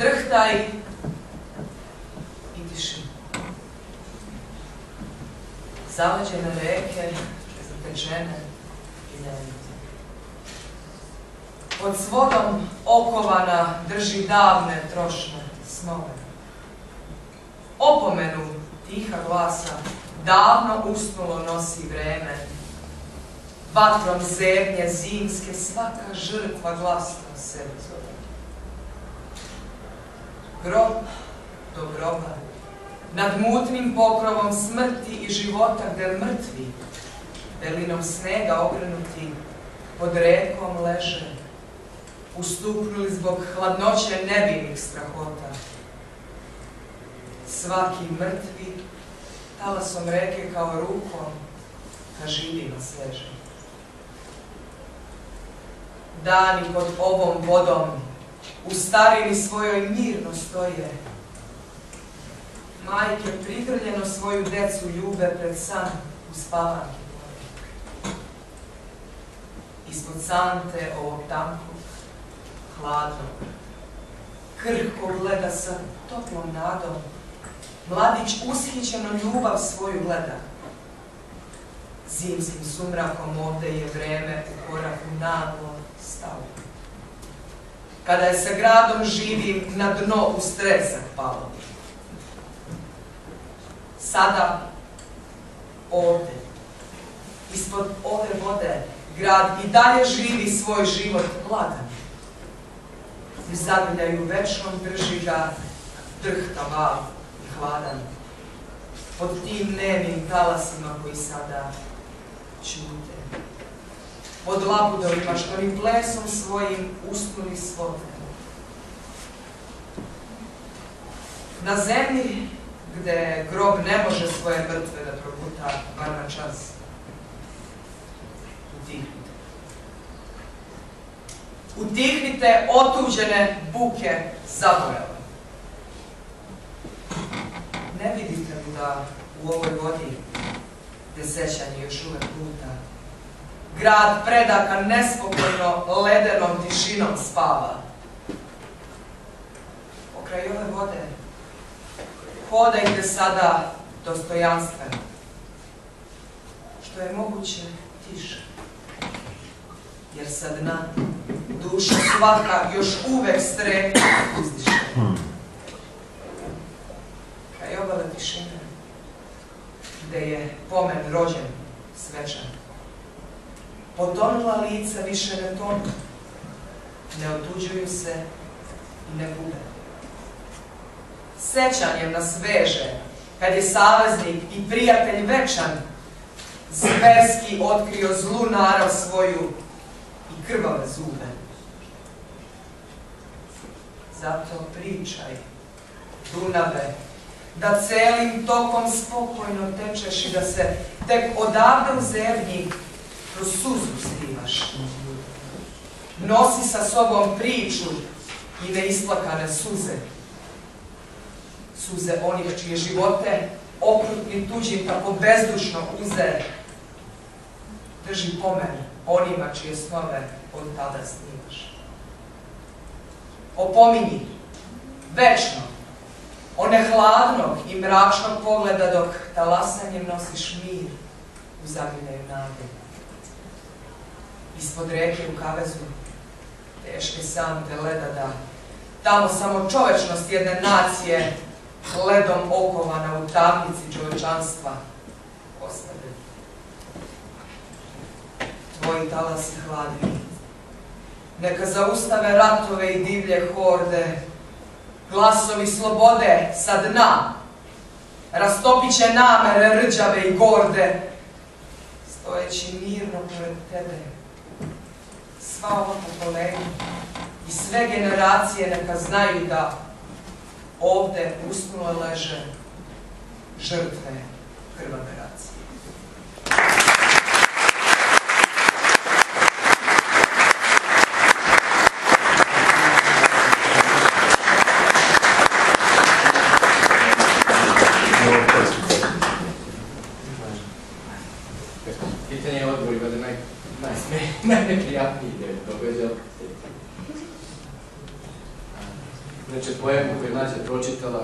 drhtaj i tišina. Zavađene reke, zatečene i neumite. Pod svodom okovana drži davne trošne snove. Opomenu tiha glasa davno usnulo nosi vreme. Vatrom zernje zimske svaka žrtva glasno se zove. Grob do groba, nad mutnim pokrovom smrti i života gde mrtvi, delinom snega okrenuti, pod rekom leže, ustuknuli zbog hladnoće nebinih strahota. Svaki mrtvi talasom reke kao rukom ka živima sleže. Dani pod ovom vodom u starini svojoj mirno stoje. Majke prigrljeno svoju decu ljube pred san u spavanke boje. Ispod sante ovog tankog, hladnog, krhko gleda sa toplom nadom, mladić ushićeno ljubav svoju gleda. Zimskim sumrakom ovde je vreme u koraku naglo stalo. Kada je sa gradom živim na dno u stresak palo. Sada, ovde, ispod ove vode, grad i dalje živi svoj život gladan. U zagrljaju večnom drži ga drhta val i hladan. Pod tim nemim talasima koji sada ćute. Pod labudovima što ni plesom svojim uspuni svote. Na zemlji, gde grob ne može svoje mrtve da proguta, bar na čas, utihnite. Utihnite otuđene buke zaborava. Ne vidite li da u ovoj vodi, gde sećanje još uvek luta, grad predaka nespokojno ledenom tišinom spava. Pokraj ove vode hodajte sada dostojanstveno, što je moguće tiše, jer sa dna duša svaka još uvek strepno uzdiše. Kraj obale tišine, gde je pomen rođen svečan, potonula lica više ne tonu, ne otuđuju se i ne gube. Sećanjem nas veže, kad je saveznik i prijatelj večan, zverski otkrio zlu narav svoju i krvave zube. Zato pričaj, Dunave, da celim tokom spokojno tečeš i da se tek odavde u zemlji kroz suzu skrivaš. Nosi sa sobom priču i neisplakane suze. Suze onih čije živote, okrutni tuđim tako bezdušno uze, drži pomen onima čije snove od tada snimaš. Opominji, večno, one hladnog i mračnog pogleda dok talasanjem nosiš mir u zagrljaju nade. Ispod reke u kavezu, teške sante leda da, tamo samo čovečnost jedne nacije, ledom okovana u tamnici čovečanstva ostane. Tvoji talasi hladni, neka zaustave ratove i divlje horde, glasovi slobode sa dna, rastopit će namere rđave i gorde, stojeći mirno pored tebe. Sva ova pokolenja i sve generacije neka znaju da ovde usnule leže žrtve krvave racije. Pitanje je odgovorima da najneprijatniji događa. Znači, poem koji Nađa pročitala,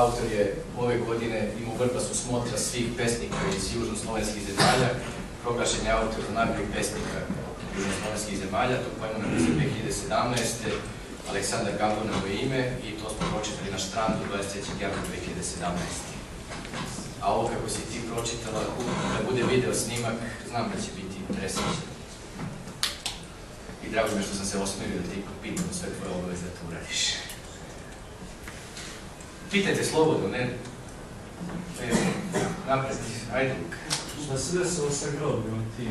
autor je ove godine imao vrbasu smotra svih pesnika iz južnoslovenskih zemalja, proglašen je autor za nagradu pesnika južnoslovenskih zemalja, to poemu napisao 2017. Aleksandar Gabon je u ime i to smo pročitali na Štrandu 23. januara 2017. A ovo kako si ti pročitala, da bude video snimak, znam da će biti presrećen. I drago mi je što sam se osmirio da ti pitam sve tvoje obaveze da to uradiš. Pitajte slobodno, ne? Evo, napred, ajde. Da se desilo sa grobljima ti?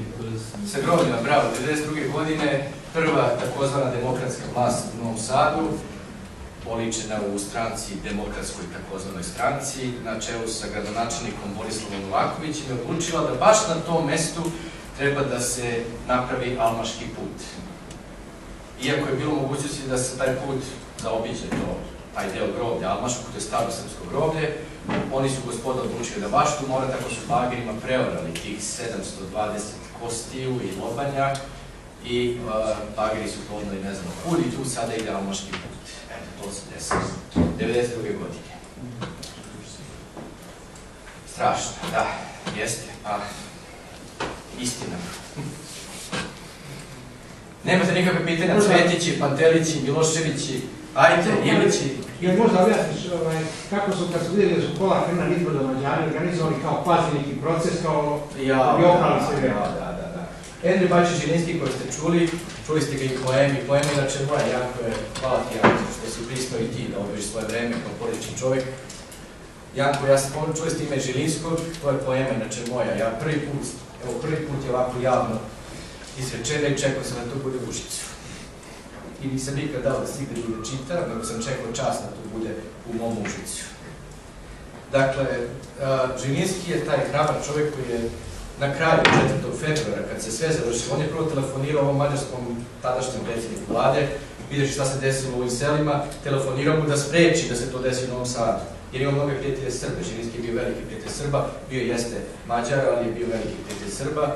Sa grobljima, bravo. 1992. godine prva takozvana demokratska vlast u Novom Sadu, oličena u stranci, demokratskoj takozvanoj stranci, na čelu sa gradonačelnikom Borislavom Novakovićem, je odlučila da baš na tom mestu treba da se napravi Almaški put. Iako je bilo mogućnosti da se taj put zaobiđe taj deo groblja Almaškog, to je starosrpsko groblje, oni su gospoda odlučili da baš tu mora, tako su bagerima preorali tih 720 kostiju i lobanja i bageri su podneli ne znam kud i tu sada ide Almaški put. Eto, to se desilo. 92. godine. Strašno, da, jeste, pa istina. Nemate nikakve pitanja, Cvetići, Pantelići, Miloševići, Ajte, Ilići. Jel možda objasniš kako su kad su vidjeli da su pola Hrna izboda Mađari organizovali kao paziniki proces, kao oprali se vrema? Da. Endre Bajcsy-Zsilinszky koji ste čuli ste ga i poemi. Poemi inače moja, jako je, hvala ti Janko, što si pristao i ti da obaviš svoje vreme kao politički čovjek. Janko, ja sam čuli ste ime Žilinskog, to je poema inače moja. Ja prvi put je ovako javno izrečena i čekao sam da to bude Užicu. I nisam nikad dao da stigde ljudi čita, nego sam čekao čast da to bude u mom Užicu. Dakle, Zsilinszky je taj hrabar čovjek koji je na kraju 4. februara, kad se sve završilo, on je prvo telefonirao ovom mađarskom tadašnjem predsjedniku vlade, vidješ šta se desilo u ovim selima, telefonirao mu da spreči da se to desi u Novom Sadu. Jer imao mnoge prijatelje Srba, Zsilinszky je bio veliki prijatelj Srba, bio jeste Mađar, ali je bio veliki prijatelj Srba.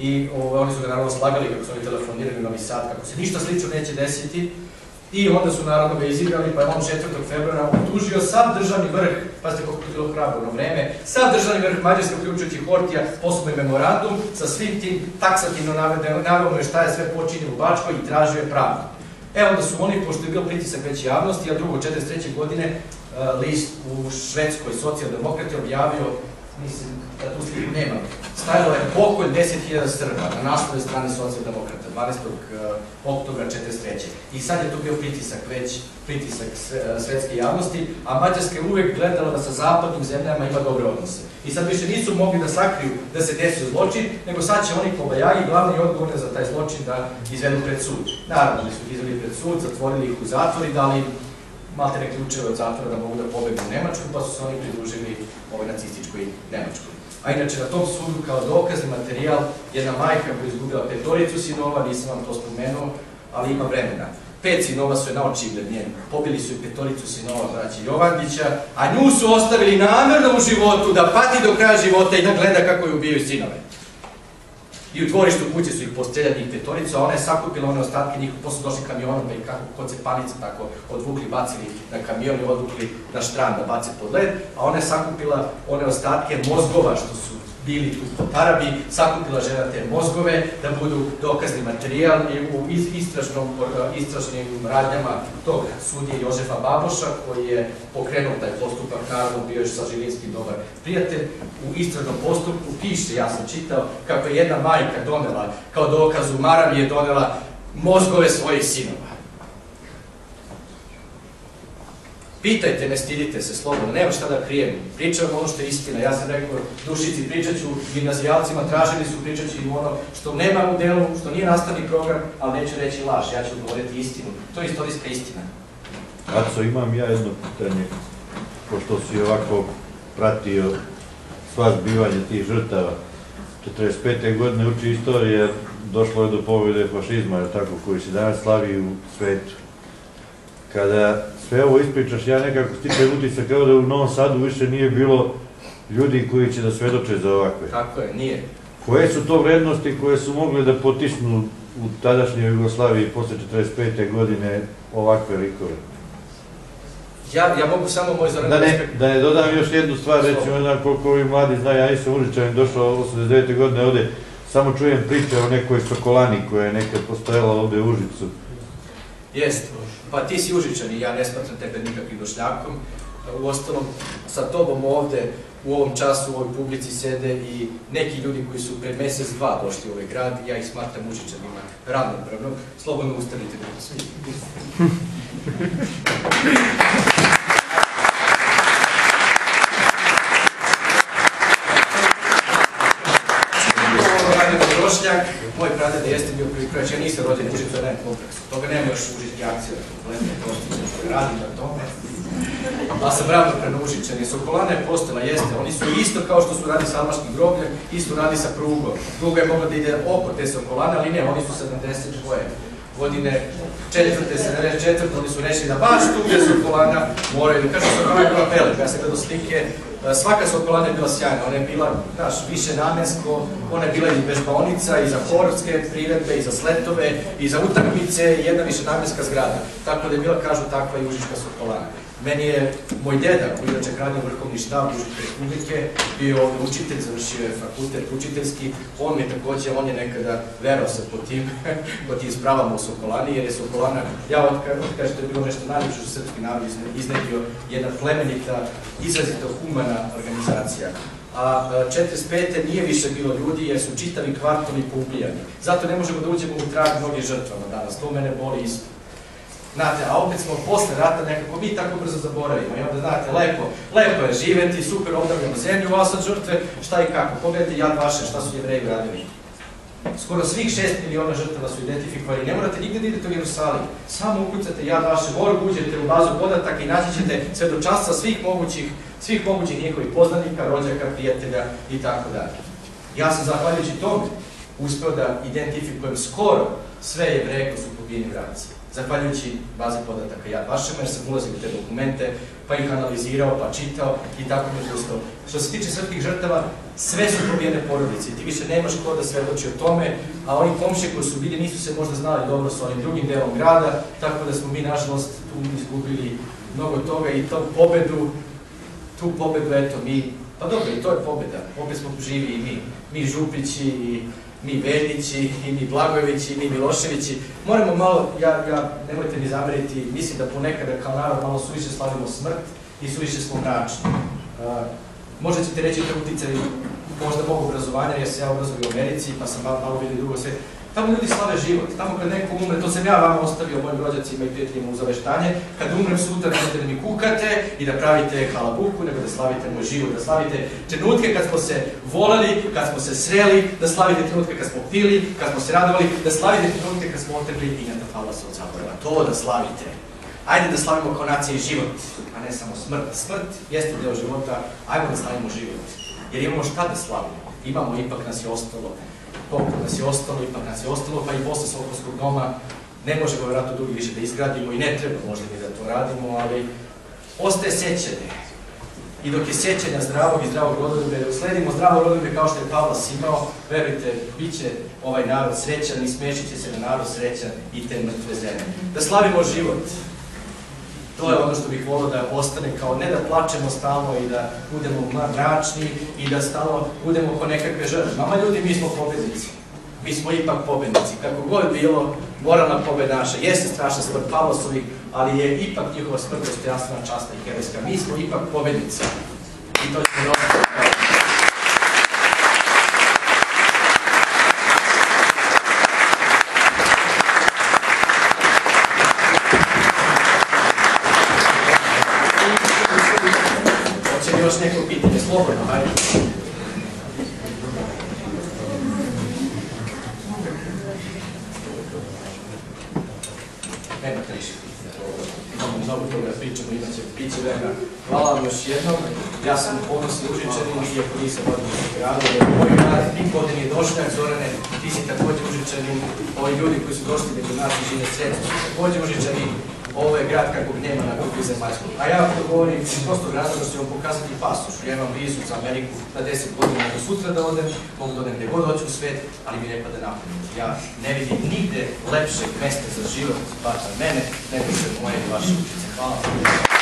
I oni su ga naravno slagali kako su oni telefonirali u Novi Sad, kako se ništa slično neće desiti. I onda su naravno ga izigrali, pa je on 4. februara optužio sav državni vrh, pazite koliko je bilo hrabrno vreme, sav državni vrh Mađarske, uključujući Hortija, poslovni memorandum, sa svim tim taksativno navedeno je šta je sve počinio u Bačkoj i tražio je pravdu. E onda su oni, pošto je bio pritisak veće javnosti, a drugo, 1943. godine, list u Švedskoj socijaldemokrati objavio, mislim da tu sliku nema, stajalo je pokolj 10.000 Srba na naslovnoj strani socijaldemokrata 12. oktobra 1943. I sad je tu bio pritisak, već pritisak svetske javnosti, a Mađarska je uvek gledala da sa zapadnim zemljama ima dobre odnose. I sad više nisu mogli da sakriju da se desio zločin, nego sad će oni kobajagi, glavni odgovorni za taj zločin, da izvedu pred sud. Naravno, da su izveli pred sud, zatvorili ih u zatvor i dali im maltene ključeve od zatvora da mogu da pobegnu u Nemačku, pa su se oni pridružili ovoj nacističkoj Nemačkoj. A inače, na tom sudu, kao dokazni materijal, jedna majka koja je izgubila 5 sinova, nisam vam to spomenuo, ali ima vremena. 5 sinova su je naočigled njen, pobili su i 5 sinova braći Jovandića, a nju su ostavili namerno u životu da pati do kraja života i da gleda kako je ubijaju sinove. I u dvorištu kuće su ih postreljali i 5, a ona je sakupila one ostatke njih, posle došli kamionom, pa i kako kod se panice tako odvukli, bacili na kamion i odvukli na štran da bace pod led, a ona je sakupila one ostatke mozgova što su bili tu po Tarabi, sakupila žena te mozgove da budu dokazni materijal u istražnim radnjama tog sudije Jožefa Baboša, koji je pokrenuo taj postupak, naravno bio je sa Zsilinskym dobar prijatelj. U istražnom postupku piše, ja sam čitao, kako je jedna majka donela, kao dokaz u Maravi je donela mozgove svojih sinova. Pitajte, ne stidite se, slobodno, nema šta da krijem, pričam ono što je istina, ja sam rekao, dušici pričat ću, gimnazijalcima tražili su pričat ću im ono što nema u delu, što nije nastavni program, ali neću reći laž, ja ću govoriti istinu, to je istorijska istina. Aco, imam ja jedno pitanje, pošto si ovako pratio sva zbivanja tih žrtava, 45. godine uči istorije, došlo je do pobjede fašizma, koji se danas slavi u svetu. Kada sve ovo ispričaš, ja nekako stičem utisak kao da u Novom Sadu više nije bilo ljudi koji će da svedoče za ovakve. Tako je, nije. Koje su to vrednosti koje su mogle da potisnu u tadašnjoj Jugoslaviji posle 45. godine ovakve likove? Ja mogu samo moj zaraditi aspekt. Da ne dodam još jednu stvar, recimo, znam koliko ovi mladi znaju, ja nisam Užičanin, došao 89. godine ovde, samo čujem priče o nekoj Sokolani koja je nekad postojala ovde u Užicu. Jest, pa ti si Užičanin, ja ne smatram tebe nikakvim došljakom. Uostalom, sa tobom ovde, u ovom času, u ovoj publici sede i neki ljudi koji su pred mesec, dva došli u ovaj grad i ja ih smatram Užičanima ravnopravno. Slobodno ustanite da vas vidim. Moj pradeda jeste bio prvi krajač, ja nisam rođen u Užicu, ja dajem kompleks. Toga nema još Užički akcija, radim na tome. A sam ravnopravno Užičani. Sokolana je postala, jeste, oni su isto kao što su radi sa Almaškim grobljem, isto radi sa prugom. Pruga je mogla da ide oko te Sokolane, ali ne, oni su 72. godine, četvrte, 74. oni su rešili da baš tu gde Sokolana moraju. Kažu, Sokolana je bila velika, ja sam gledao slike, svaka Sokolana je bila sjajna, ona je bila, znaš, više namensko, ona je bila i vežbaonica, i za hororske priredbe, i za sletove, i za utakmice, jedna više namenska zgrada. Tako da je bila, kažu, takva i Užička Sokolana. Meni je moj deda, koji je hranio vrhovni štab Užičke Republike, bio ovde učitelj, završio je fakultet učiteljski, on je takođe, on je nekada verao se po tim spravama u Sokolani, jer je Sokolana, ja odkažem, to je bilo nešto najljepše što srpski narod iznedio, jedna plemenita, izrazito humana organizacija. A 45. nije više bilo ljudi jer su čitavi kvartali poubijani. Zato ne možemo da uđemo u trag mnogim žrtvama danas, to mene boli isto. Znate, a opet smo posle rata nekako mi tako brzo zaboravimo i onda, znate, lepo je živeti, super obdavljamo zemlju, a sad žrtve, šta i kako. Pogledajte Jad Vašem, šta su Jevreji radili. Skoro svih 6 miliona žrtava su identifikovali, ne morate nigde da idete u Jerusalim, samo ukucate Jad Vašem, uđete u bazu podataka i naći ćete svedočanstva svih mogućih njihovih poznanika, rođaka, prijatelja i tako dalje. Ja sam, zahvaljujući tome, uspeo da identifikujem skoro sve Jevreje koji su pobijeni u raciji. Zahvaljujući bazi podataka Jad Vašema, jer sam ulazio u te dokumente, pa ih analizirao, pa čitao i tako dalje. Što se tiče srpskih žrtava, sve su pobijene porodice i ti više nemaš ko da svedoči o tome, a oni komšije koji su bili nisu se možda znali dobro sa onim drugim delom grada, tako da smo mi, nažalost, tu izgubili mnogo toga i tu pobedu, eto, mi, pa dobro, i to je pobeda, opet smo živi i mi Župići i mi Veljići, i mi Blagojevići, i mi Miloševići. Moramo malo, nemojte mi zameriti, mislim da ponekada kao narod malo suviše slavimo smrt i suviše smo mračni. Možda ćete reći da uticali možda mog obrazovanja, jer se ja obrazujem u Americi, pa sam malo vidio drugo sve. Tamo ljudi slave život, tamo kad neko umre, to sam ja vama ostavio mojim rođacima i prijateljima u zaveštanje, kad umrem sutra nemojte da mi kukate i da pravite halabuku, nego da slavite moj život, da slavite trenutke kad smo se voleli, kad smo se sreli, da slavite trenutke kad smo pili, kad smo se radovali, da slavite trenutke kad smo otrgli Ignjata Pavlasa od zaborava. To da slavite. Ajde da slavimo kao nacija i život, a ne samo smrt. Smrt jeste deo života, ajmo da slavimo život. Jer imamo šta da slavimo, imamo, ipak nas je ostalo. Ipak nas je ostalo, pa i posle Sokolskog doma ne možemo vratno drugi više da izgradimo i ne treba možda mi da to radimo, ali ostaje sećanje. I dok je sećanja zdravog i zdravog rodoljublja, usledimo zdravog rodoljublja kao što je Pavlas imao, verujte, bit će ovaj narod srećan i smešit će se na narod srećan i te mrtve zemlje. Da slavimo život. To je ono što bih volio da ostane, kao ne da plačemo stalno i da budemo mračni i da stalno budemo ko nekakve žrtve. Mama ljudi, mi smo pobednici. Mi smo ipak pobednici. Kako god bilo, moralna pobeda naša. Jeste strašna smrt Pavlasovih, ali je ipak njihova smrt dostojanstvena, časna i herojska. Mi smo ipak pobednici. I to ćemo dobro. Ja sam ponosni Užičanin, iako nisam odnosno u gradu, jer moj grad, niko ovde nije došljak, Zorane, ti si takođe Užičanin, ovi ljudi koji su došli među nas i žine sreće, takođe Užičanin, ovo je grad kakvog nema na kugli zemaljskog. A ja vam to govorim iz prostog razloga što ću vam pokazati pasoš, ja imam vizu za Ameriku na 10 godina do sutra da odem, mogu da odem gde god hoću u svet, ali mi ne pada napred. Ja ne vidim nigde lepšeg mesta za život, bar za mene, nego što je moje i vaše Užice. Hvala.